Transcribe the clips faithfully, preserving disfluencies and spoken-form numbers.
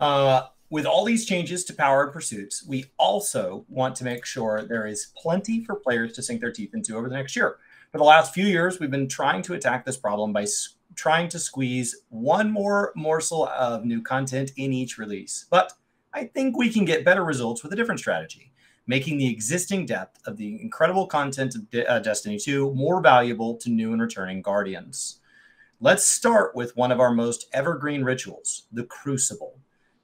Uh, with all these changes to Power and Pursuits, we also want to make sure there is plenty for players to sink their teeth into over the next year. For the last few years, we've been trying to attack this problem by trying to squeeze one more morsel of new content in each release. But I think we can get better results with a different strategy, making the existing depth of the incredible content of De uh, Destiny two more valuable to new and returning Guardians. Let's start with one of our most evergreen rituals, the Crucible.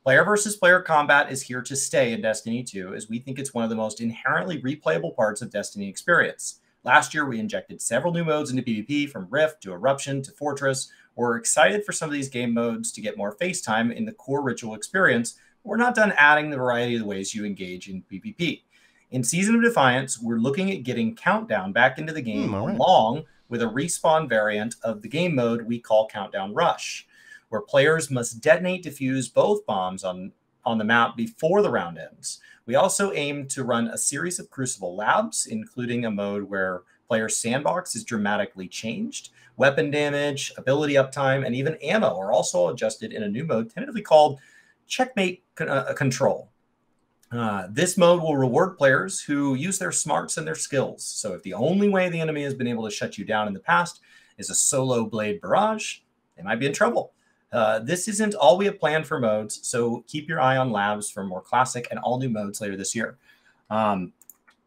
Player versus player combat is here to stay in Destiny two, as we think it's one of the most inherently replayable parts of Destiny experience. Last year, we injected several new modes into PvP, from Rift to Eruption to Fortress. We're excited for some of these game modes to get more face time in the core ritual experience. But we're not done adding the variety of the ways you engage in PvP. In Season of Defiance, we're looking at getting Countdown back into the game, mm, right. along with a respawn variant of the game mode we call Countdown Rush, where players must detonate, defuse both bombs on, on the map before the round ends. We also aim to run a series of Crucible labs, including a mode where player sandbox is dramatically changed. Weapon damage, ability uptime, and even ammo are also adjusted in a new mode tentatively called Checkmate Control. Uh, this mode will reward players who use their smarts and their skills. So if the only way the enemy has been able to shut you down in the past is a solo blade barrage, they might be in trouble. Uh, this isn't all we have planned for modes, so keep your eye on labs for more classic and all new modes later this year. Um,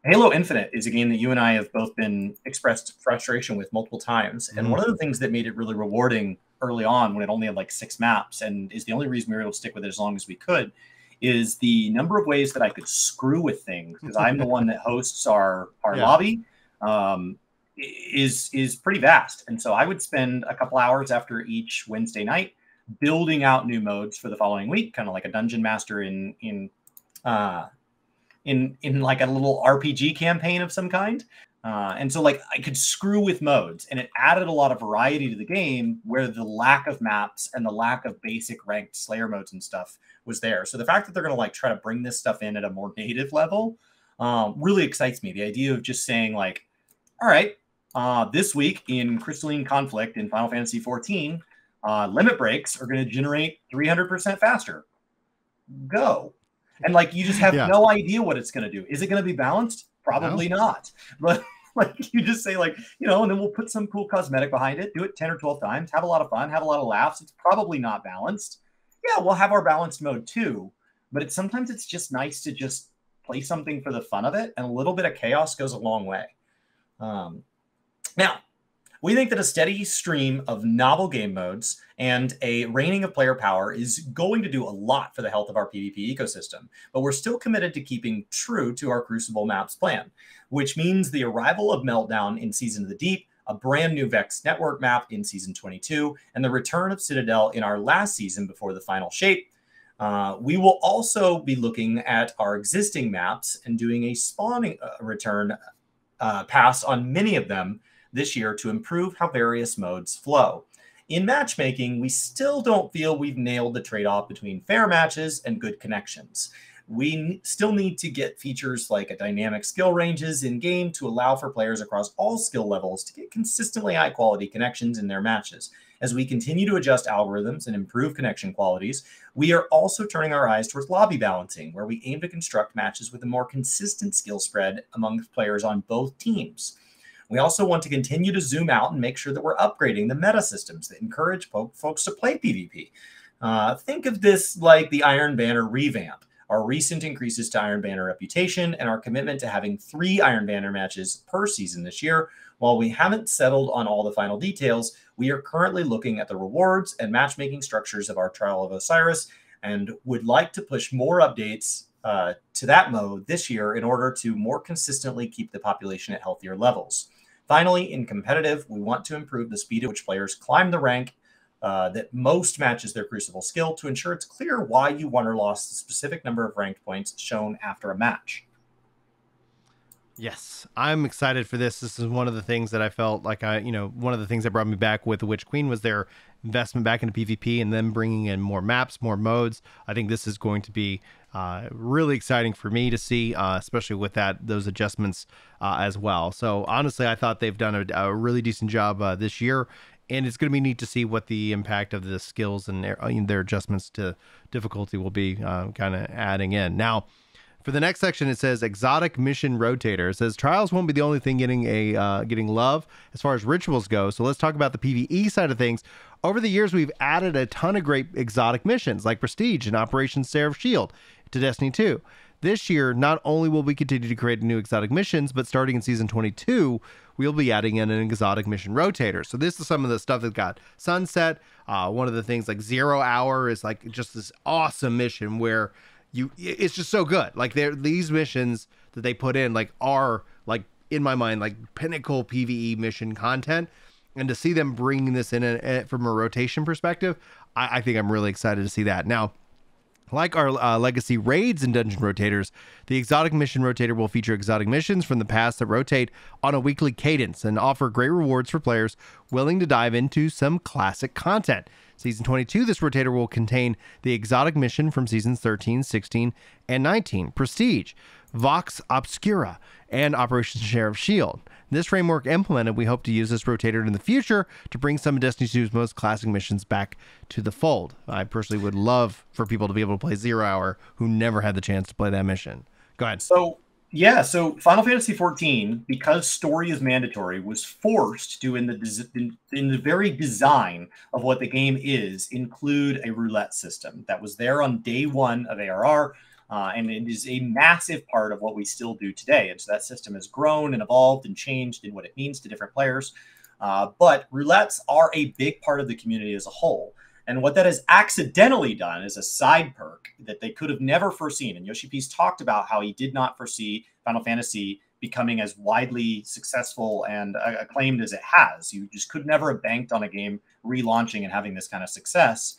Halo Infinite is a game that you and I have both been expressed frustration with multiple times. And mm. one of the things that made it really rewarding early on, when it only had like six maps, and is the only reason we were able to stick with it as long as we could, is the number of ways that I could screw with things, because I'm the one that hosts our, our yeah. lobby, um, is, is pretty vast. And so I would spend a couple hours after each Wednesday night building out new modes for the following week, kind of like a dungeon master in, in, uh, in, in like a little R P G campaign of some kind. Uh, and so like I could screw with modes, and it added a lot of variety to the game where the lack of maps and the lack of basic ranked Slayer modes and stuff was there. So the fact that they're going to like try to bring this stuff in at a more native level um, really excites me. The idea of just saying like, all right, uh, this week in Crystalline Conflict in Final Fantasy fourteen, uh, limit breaks are going to generate three hundred percent faster. Go. And like, you just have yeah. no idea what it's going to do. Is it going to be balanced? Probably no. not. But like you just say like, you know, and then we'll put some cool cosmetic behind it, do it ten or twelve times, have a lot of fun, have a lot of laughs. It's probably not balanced. Yeah, we'll have our balanced mode too. But it's sometimes it's just nice to just play something for the fun of it. And a little bit of chaos goes a long way. Um, now, we think that a steady stream of novel game modes and a reigning of player power is going to do a lot for the health of our PvP ecosystem, but we're still committed to keeping true to our Crucible Maps plan, which means the arrival of Meltdown in Season of the Deep, a brand new Vex Network map in Season twenty-two, and the return of Citadel in our last season before the final shape. Uh, we will also be looking at our existing maps and doing a spawning uh, return uh, pass on many of them this year to improve how various modes flow. In matchmaking, we still don't feel we've nailed the trade-off between fair matches and good connections. We still need to get features like a dynamic skill ranges in-game to allow for players across all skill levels to get consistently high-quality connections in their matches. As we continue to adjust algorithms and improve connection qualities, we are also turning our eyes towards lobby balancing, where we aim to construct matches with a more consistent skill spread among players on both teams. We also want to continue to zoom out and make sure that we're upgrading the meta systems that encourage folks to play PvP. Uh, think of this like the Iron Banner revamp, our recent increases to Iron Banner reputation, and our commitment to having three Iron Banner matches per season this year. While we haven't settled on all the final details, we are currently looking at the rewards and matchmaking structures of our Trial of Osiris, and would like to push more updates uh, to that mode this year in order to more consistently keep the population at healthier levels. Finally, in competitive, we want to improve the speed at which players climb the rank uh, that most matches their Crucible skill to ensure it's clear why you won or lost the specific number of ranked points shown after a match. Yes, I'm excited for this. This is one of the things that I felt like I, you know, one of the things that brought me back with the Witch Queen was their investment back into PvP and then bringing in more maps, more modes. I think this is going to be uh, really exciting for me to see, uh, especially with that those adjustments uh, as well. So honestly, I thought they've done a, a really decent job uh, this year. And it's going to be neat to see what the impact of the skills and their, their adjustments to difficulty will be, uh, kind of adding in. Now, for the next section, it says exotic mission rotator. It says trials won't be the only thing getting a uh, getting love as far as rituals go. So let's talk about the PvE side of things. Over the years, we've added a ton of great exotic missions like Prestige and Operation Seraph Shield to Destiny two. This year, not only will we continue to create new exotic missions, but starting in Season twenty-two, we'll be adding in an exotic mission rotator. So this is some of the stuff that got Sunset. Uh, one of the things like Zero Hour is like just this awesome mission where you, it's just so good. Like they're, these missions that they put in like are like, in my mind, like pinnacle PvE mission content. And to see them bringing this in a, a, from a rotation perspective, I, I think I'm really excited to see that. Now, like our uh, legacy raids and dungeon rotators, the exotic mission rotator will feature exotic missions from the past that rotate on a weekly cadence and offer great rewards for players willing to dive into some classic content. Season twenty-two, this rotator will contain the exotic mission from Seasons thirteen, sixteen, and nineteen, Prestige, Vox Obscura, and Operation Sheriff's Shield. This framework implemented, we hope to use this rotator in the future to bring some of Destiny two's most classic missions back to the fold. I personally would love for people to be able to play Zero Hour who never had the chance to play that mission. Go ahead. So, yeah, so Final Fantasy fourteen, because story is mandatory, was forced to, in the, in, in the very design of what the game is, include a roulette system that was there on day one of A R R. Uh, and it is a massive part of what we still do today. And so that system has grown and evolved and changed in what it means to different players. Uh, but roulettes are a big part of the community as a whole. And what that has accidentally done is a side perk that they could have never foreseen. And Yoshi P's talked about how he did not foresee Final Fantasy becoming as widely successful and acclaimed as it has. You just could never have banked on a game relaunching and having this kind of success.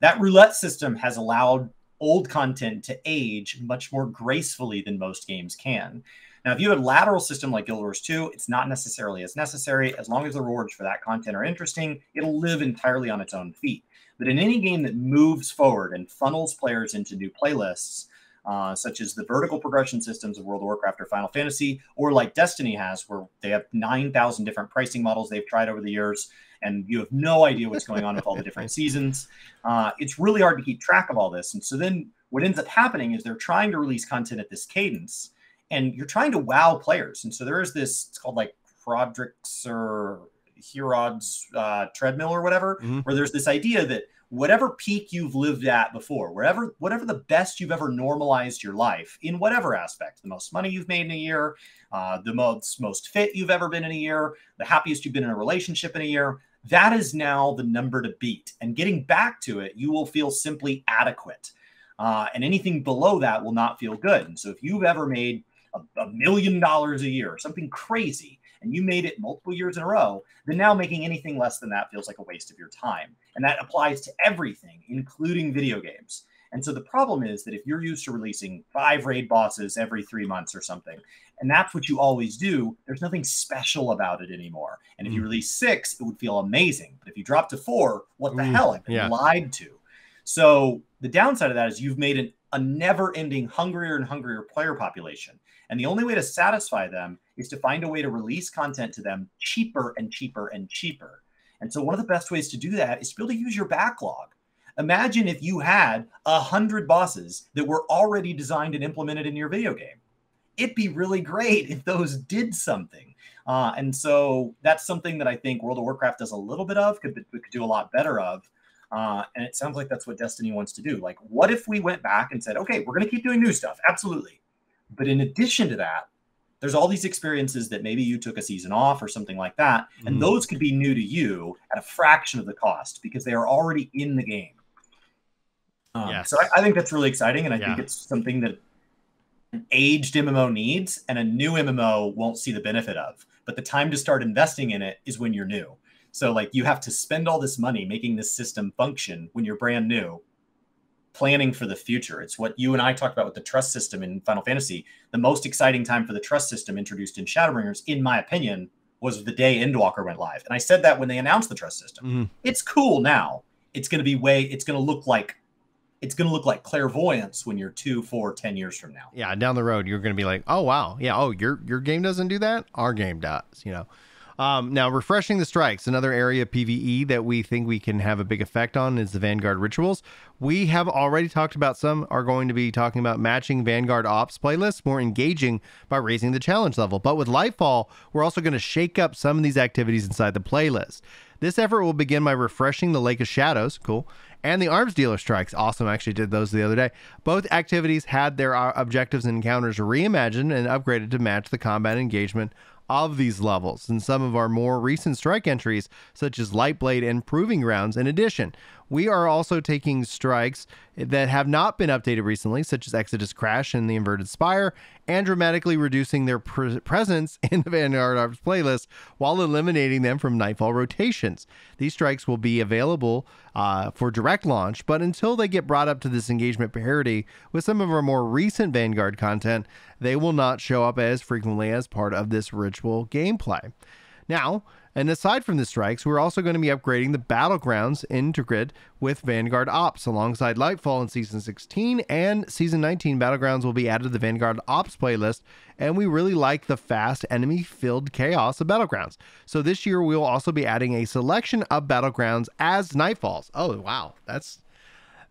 That roulette system has allowed old content to age much more gracefully than most games can. Now, if you have a lateral system like Guild Wars two, it's not necessarily as necessary. As long as the rewards for that content are interesting, it'll live entirely on its own feet. But in any game that moves forward and funnels players into new playlists, uh, such as the vertical progression systems of World of Warcraft or Final Fantasy, or like Destiny has, where they have nine thousand different pricing models they've tried over the years, and you have no idea what's going on with all the different seasons. Uh, it's really hard to keep track of all this. And so then what ends up happening is they're trying to release content at this cadence, and you're trying to wow players. And so there is this, it's called like Prodrix or Herod's uh, treadmill or whatever, mm-hmm. where there's this idea that whatever peak you've lived at before, wherever, whatever the best you've ever normalized your life in whatever aspect, the most money you've made in a year, uh, the most, most fit you've ever been in a year, the happiest you've been in a relationship in a year, that is now the number to beat. And getting back to it, you will feel simply adequate. Uh, and anything below that will not feel good. And so if you've ever made a, a million dollars a year, something crazy, and you made it multiple years in a row, then now making anything less than that feels like a waste of your time. And that applies to everything, including video games. And so the problem is that if you're used to releasing five raid bosses every three months or something, and that's what you always do, there's nothing special about it anymore. And if you release six, it would feel amazing. But if you drop to four, what the Ooh, hell? I've been yeah. lied to. So the downside of that is you've made an, a never-ending hungrier and hungrier player population. And the only way to satisfy them is to find a way to release content to them cheaper and cheaper and cheaper. And so one of the best ways to do that is to be able to use your backlog. Imagine if you had a hundred bosses that were already designed and implemented in your video game. It'd be really great if those did something. Uh, and so that's something that I think World of Warcraft does a little bit of, could, could do a lot better of. Uh, and it sounds like that's what Destiny wants to do. Like, what if we went back and said, okay, we're going to keep doing new stuff. Absolutely. But in addition to that, there's all these experiences that maybe you took a season off or something like that. And mm. those could be new to you at a fraction of the cost because they are already in the game. Um, yes. So I, I think that's really exciting. And I yeah. think it's something that an aged M M O needs and a new M M O won't see the benefit of. But the time to start investing in it is when you're new. So like you have to spend all this money making this system function when you're brand new. Planning for the future. It's what you and I talked about with the trust system in Final Fantasy. The most exciting time for the trust system introduced in Shadowbringers, in my opinion, was the day Endwalker went live. And I said that when they announced the trust system. Mm-hmm. It's cool now. It's going to be way, it's going to look like, it's going to look like clairvoyance when you're two, four, ten years from now. Yeah, down the road, you're going to be like, oh, wow. Yeah, oh, your your game doesn't do that? Our game does, you know. Um, now, refreshing the strikes, another area of PvE that we think we can have a big effect on is the Vanguard rituals. We have already talked about some, are going to be talking about matching Vanguard Ops playlists more engaging by raising the challenge level. But with Lightfall, we're also going to shake up some of these activities inside the playlist. This effort will begin by refreshing the Lake of Shadows, cool, and the Arms Dealer Strikes. Awesome, I actually did those the other day. Both activities had their objectives and encounters reimagined and upgraded to match the combat engagement of these levels and some of our more recent strike entries, such as Lightblade and Proving Grounds. In addition, we are also taking strikes that have not been updated recently, such as Exodus Crash and the Inverted Spire, and dramatically reducing their pre presence in the Vanguard Ops playlist while eliminating them from Nightfall rotations. These strikes will be available uh, for direct launch, but until they get brought up to this engagement parity with some of our more recent Vanguard content, they will not show up as frequently as part of this ritual gameplay. Now, and aside from the strikes, we're also going to be upgrading the Battlegrounds Integrid with Vanguard Ops. Alongside Lightfall in Season sixteen and Season nineteen, Battlegrounds will be added to the Vanguard Ops playlist, and we really like the fast enemy-filled chaos of Battlegrounds. So this year, we'll also be adding a selection of Battlegrounds as Nightfalls. Oh, wow. That's...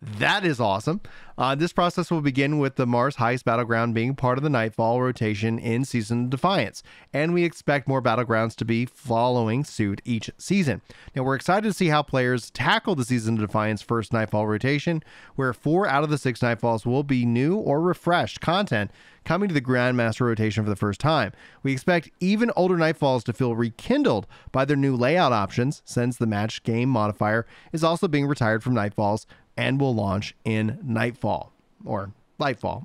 That is awesome. Uh, this process will begin with the Mars Heist Battleground being part of the Nightfall rotation in Season of Defiance, and we expect more Battlegrounds to be following suit each season. Now, we're excited to see how players tackle the Season of Defiance first Nightfall rotation, where four out of the six Nightfalls will be new or refreshed content coming to the Grandmaster rotation for the first time. We expect even older Nightfalls to feel rekindled by their new layout options, since the match game modifier is also being retired from Nightfalls and will launch in Nightfall or Lightfall.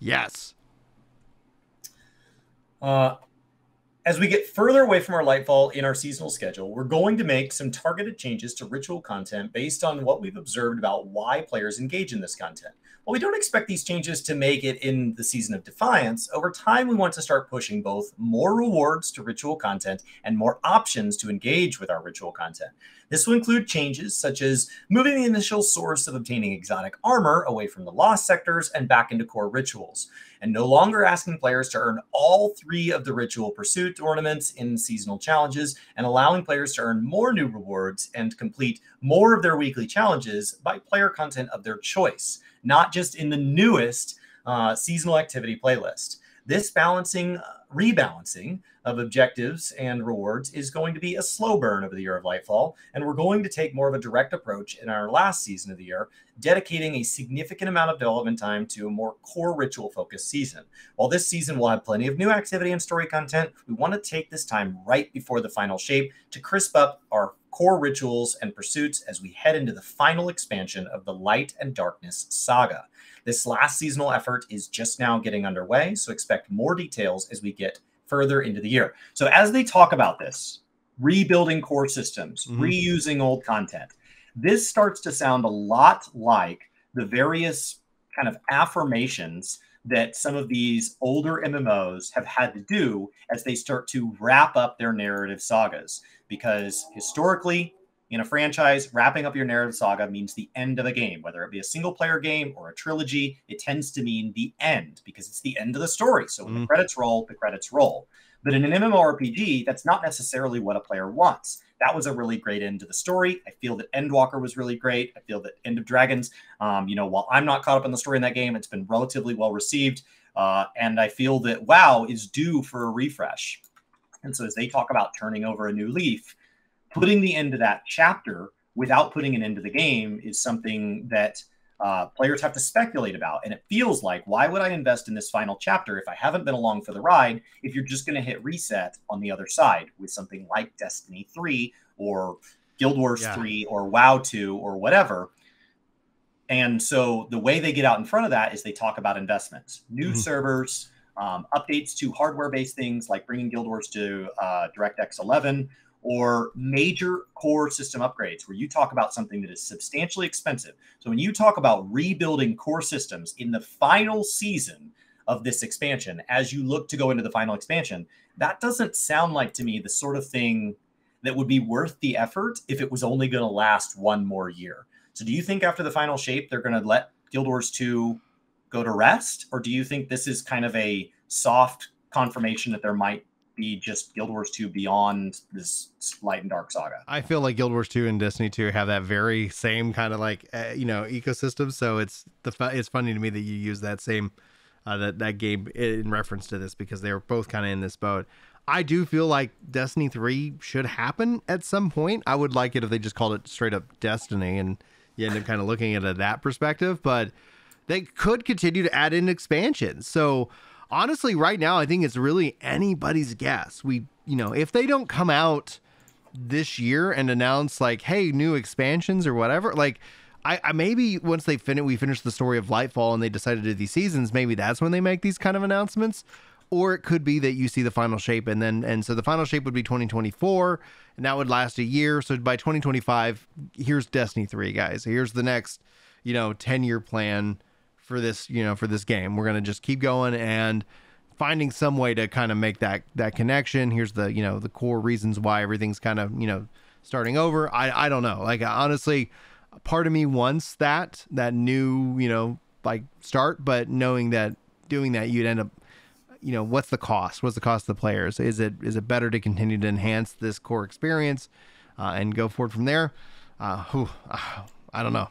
Yes. Uh, as we get further away from our Lightfall in our seasonal schedule, we're going to make some targeted changes to ritual content based on what we've observed about why players engage in this content. While we don't expect these changes to make it in the Season of Defiance, over time we want to start pushing both more rewards to ritual content and more options to engage with our ritual content. This will include changes such as moving the initial source of obtaining exotic armor away from the lost sectors and back into core rituals, and no longer asking players to earn all three of the ritual pursuit ornaments in seasonal challenges, and allowing players to earn more new rewards and complete more of their weekly challenges by player content of their choice, not just in the newest uh, seasonal activity playlist. This balancing, uh, rebalancing of objectives and rewards is going to be a slow burn over the year of Lightfall, and we're going to take more of a direct approach in our last season of the year, dedicating a significant amount of development time to a more core ritual-focused season. While this season will have plenty of new activity and story content, we want to take this time right before the final shape to crisp up our core rituals and pursuits as we head into the final expansion of the Light and Darkness saga. This last seasonal effort is just now getting underway, so expect more details as we get further into the year. So as they talk about this, rebuilding core systems, mm-hmm. reusing old content, this starts to sound a lot like the various kind of affirmations that some of these older M M Os have had to do as they start to wrap up their narrative sagas. Because historically, in a franchise, wrapping up your narrative saga means the end of a game. Whether it be a single-player game or a trilogy, it tends to mean the end, because it's the end of the story. So when mm. the credits roll, the credits roll. But in an MMORPG, that's not necessarily what a player wants. That was a really great end to the story. I feel that Endwalker was really great. I feel that End of Dragons, um, you know, while I'm not caught up in the story in that game, it's been relatively well received. Uh, and I feel that WoW is due for a refresh. And so as they talk about turning over a new leaf, putting the end to that chapter without putting an end to the game is something that uh, players have to speculate about. And it feels like, why would I invest in this final chapter if I haven't been along for the ride, if you're just going to hit reset on the other side with something like Destiny three or Guild Wars three or WoW two or whatever. And so the way they get out in front of that is they talk about investments, new mm-hmm. servers, um, updates to hardware-based things like bringing Guild Wars to uh, DirectX eleven, or major core system upgrades, where you talk about something that is substantially expensive. So when you talk about rebuilding core systems in the final season of this expansion, as you look to go into the final expansion, that doesn't sound like to me the sort of thing that would be worth the effort if it was only going to last one more year. So do you think after the final shape, they're going to let Guild Wars two go to rest? Or do you think this is kind of a soft confirmation that there might be just Guild Wars two beyond this Light and Dark saga. I feel like Guild Wars two and Destiny two have that very same kind of like uh, you know ecosystem. So it's the fu it's funny to me that you use that same uh, that that game in reference to this, because they were both kind of in this boat. I do feel like Destiny three should happen at some point. I would like it if they just called it straight up Destiny and you end up kind of looking at it that perspective, but they could continue to add in expansions. So honestly, right now, I think it's really anybody's guess. We, you know, if they don't come out this year and announce like, hey, new expansions or whatever, like I, I maybe once they finish, we finish the story of Lightfall and they decided to do these seasons, maybe that's when they make these kind of announcements. Or it could be that you see the final shape, and then, and so the final shape would be twenty twenty-four, and that would last a year. So by twenty twenty-five, here's Destiny three, guys. Here's the next, you know, ten year plan for this, you know, for this game. We're going to just keep going and finding some way to kind of make that, that connection. Here's the, you know, the core reasons why everything's kind of, you know, starting over. I, I don't know. Like, honestly, part of me wants that, that new, you know, like start, but knowing that doing that, you'd end up, you know, what's the cost? What's the cost to the players? Is it, is it better to continue to enhance this core experience uh, and go forward from there? Uh, whew, I don't know.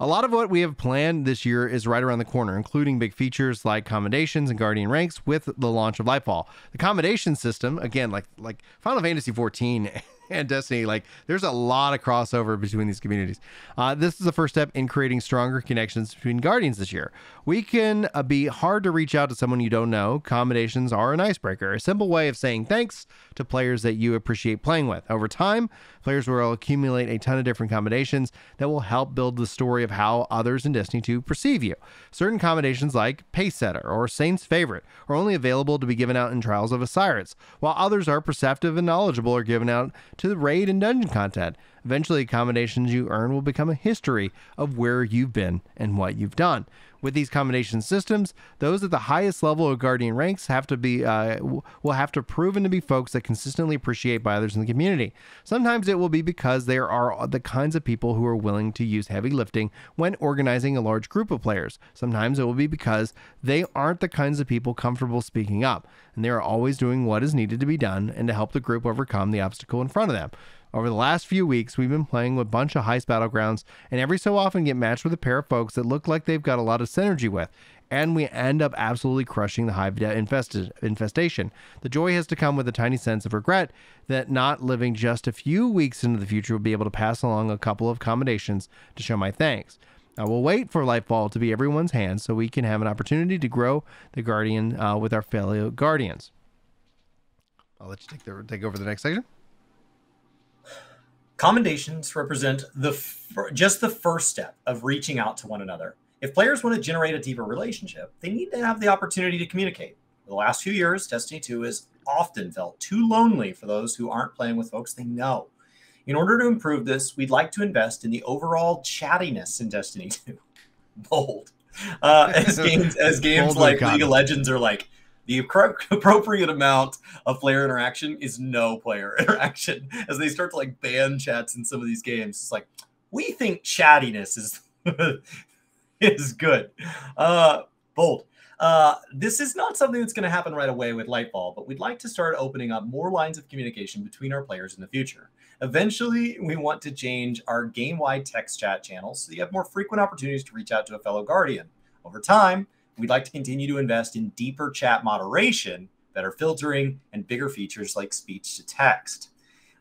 A lot of what we have planned this year is right around the corner, including big features like Commendations and Guardian ranks with the launch of Lightfall. The Commendation system, again, like like Final Fantasy fourteen and Destiny, like there's a lot of crossover between these communities. Uh, this is the first step in creating stronger connections between Guardians this year. We can uh, be hard to reach out to someone you don't know. Commendations are an icebreaker, a simple way of saying thanks to players that you appreciate playing with. Over time, players will accumulate a ton of different commendations that will help build the story of how others in Destiny two perceive you. Certain commendations like Pace Setter or Saint's Favorite are only available to be given out in Trials of Osiris, while others are perceptive and knowledgeable, are given out to the raid and dungeon content. Eventually, commendations you earn will become a history of where you've been and what you've done. With these commendation systems, those at the highest level of Guardian ranks have to be uh, will have to proven to be folks that consistently appreciate by others in the community. Sometimes it will be because there are the kinds of people who are willing to use heavy lifting when organizing a large group of players. Sometimes it will be because they aren't the kinds of people comfortable speaking up, and they are always doing what is needed to be done and to help the group overcome the obstacle in front of them. Over the last few weeks, we've been playing with a bunch of heist battlegrounds, and every so often get matched with a pair of folks that look like they've got a lot of synergy with, and we end up absolutely crushing the hive infestation. The joy has to come with a tiny sense of regret that not living just a few weeks into the future will be able to pass along a couple of commendations to show my thanks. I will wait for Lightfall to be everyone's hands so we can have an opportunity to grow the Guardian uh, with our fellow Guardians. I'll let you take, the, take over the next section. Commendations represent the f just the first step of reaching out to one another. If players want to generate a deeper relationship, they need to have the opportunity to communicate. For the last few years, Destiny two has often felt too lonely for those who aren't playing with folks they know. In order to improve this, we'd like to invest in the overall chattiness in Destiny two. Bold. Uh, as games, as games like League of Legends are like, the appropriate amount of player interaction is no player interaction. As they start to like ban chats in some of these games, it's like, we think chattiness is, is good. Uh, bold. Uh, this is not something that's going to happen right away with Lightfall, but we'd like to start opening up more lines of communication between our players in the future. Eventually, we want to change our game-wide text chat channels so you have more frequent opportunities to reach out to a fellow Guardian. Over time, we'd like to continue to invest in deeper chat moderation, better filtering, and bigger features like speech to text.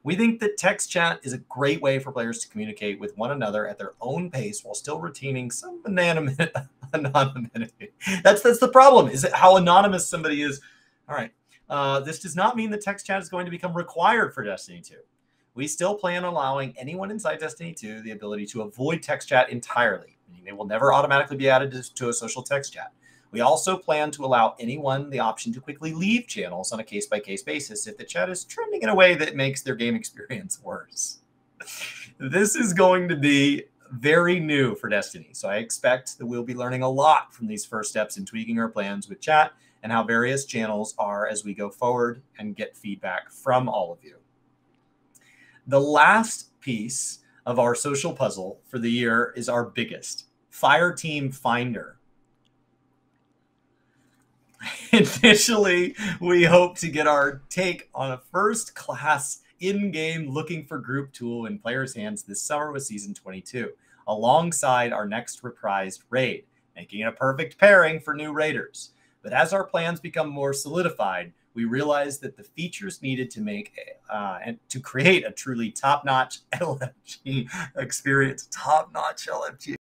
We think that text chat is a great way for players to communicate with one another at their own pace while still retaining some anonymity. That's, that's the problem, is how anonymous somebody is. All right. Uh, this does not mean that text chat is going to become required for Destiny two. We still plan on allowing anyone inside Destiny two the ability to avoid text chat entirely, meaning they will never automatically be added to a social text chat. We also plan to allow anyone the option to quickly leave channels on a case-by-case basis if the chat is trending in a way that makes their game experience worse. This is going to be very new for Destiny, so I expect that we'll be learning a lot from these first steps in tweaking our plans with chat and how various channels are as we go forward and get feedback from all of you. The last piece of our social puzzle for the year is our biggest, Fireteam Finder. Initially, we hope to get our take on a first class in-game looking for group tool in players' hands this summer with Season twenty-two, alongside our next reprised raid, making it a perfect pairing for new raiders. But as our plans become more solidified, we realize that the features needed to make uh, and to create a truly top-notch L F G experience, top-notch L F G